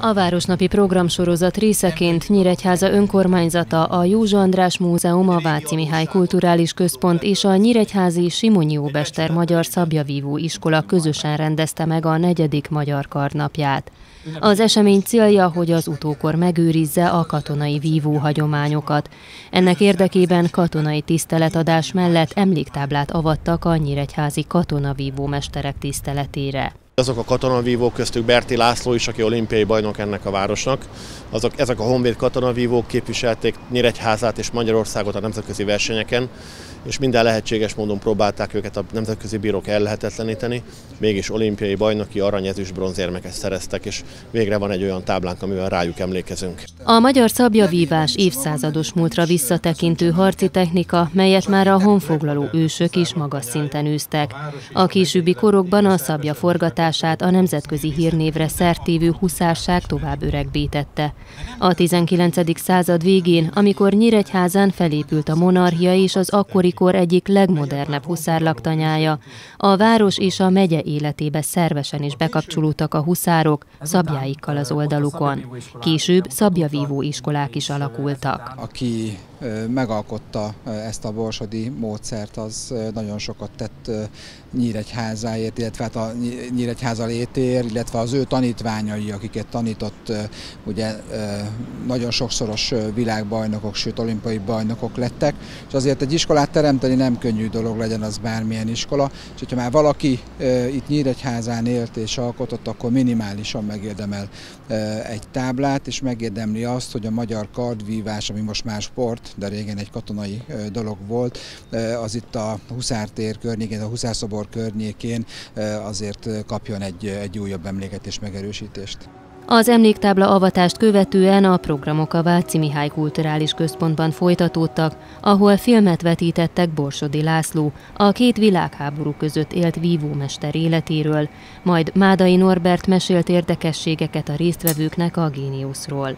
A városnapi programsorozat részeként Nyíregyháza önkormányzata, a Józsa András Múzeum, a Váci Mihály Kulturális Központ és a Nyíregyházi Simonyi Óbester Magyar Szabjavívó Iskola közösen rendezte meg a 4. Magyar Karnapját. Az esemény célja, hogy az utókor megőrizze a katonai vívó hagyományokat. Ennek érdekében katonai tiszteletadás mellett emléktáblát avattak a nyíregyházi katonavívó mesterek tiszteletére. Azok a katonavívók, köztük Berti László is, aki olimpiai bajnok ennek a városnak, ezek a honvéd katonavívók képviselték Nyíregyházát és Magyarországot a nemzetközi versenyeken, és minden lehetséges módon próbálták őket a nemzetközi bírók ellehetetleníteni, mégis olimpiai bajnoki aranyezüst bronzérmeket szereztek, és végre van egy olyan táblánk, amivel rájuk emlékezünk. A magyar szabjavívás évszázados múltra visszatekintő harci technika, melyet már a honfoglaló ősök is magas szinten űztek. A későbbi korokban a szabja forgatását a nemzetközi hírnévre szertévő huszárság tovább öregbítette. A 19. század végén, amikor Nyíregyházán felépült a monarchia és az akkori kor egyik legmodernebb huszárlaktanyája, a város és a megye életébe szervesen is bekapcsolódtak a huszárok, szabjáikkal az oldalukon. Később szabjavívó iskolák is alakultak. Aki megalkotta ezt a borsodi módszert, az nagyon sokat tett Nyíregyházáért, illetve hát a Nyíregyháza létéért, illetve az ő tanítványai, akiket tanított, ugye nagyon sokszoros világbajnokok, sőt olimpiai bajnokok lettek, és azért egy iskolát teremteni nem könnyű dolog, legyen az bármilyen iskola, és hogyha már valaki itt Nyíregyházán élt és alkotott, akkor minimálisan megérdemel egy táblát, és megérdemli azt, hogy a magyar kardvívás, ami most már sport, de régen egy katonai dolog volt, az itt a Huszártér környékén, a Huszárszobor környékén azért kapjon egy újabb emléket és megerősítést. Az emléktábla avatást követően a programok a Váci Mihály Kulturális Központban folytatódtak, ahol filmet vetítettek Borsodi László, a két világháború között élt vívómester életéről, majd Mádai Norbert mesélt érdekességeket a résztvevőknek a géniuszról.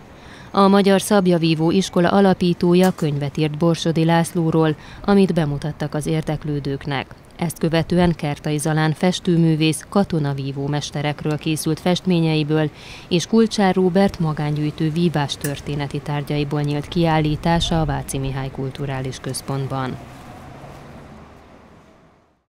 A Magyar Szabjavívó Iskola alapítója könyvet írt Borsodi Lászlóról, amit bemutattak az érdeklődőknek. Ezt követően Kertai Zalán festőművész katonavívó mesterekről készült festményeiből és Kulcsár Róbert magángyűjtő vívás történeti tárgyaiból nyílt kiállítása a Váci Mihály Kulturális Központban.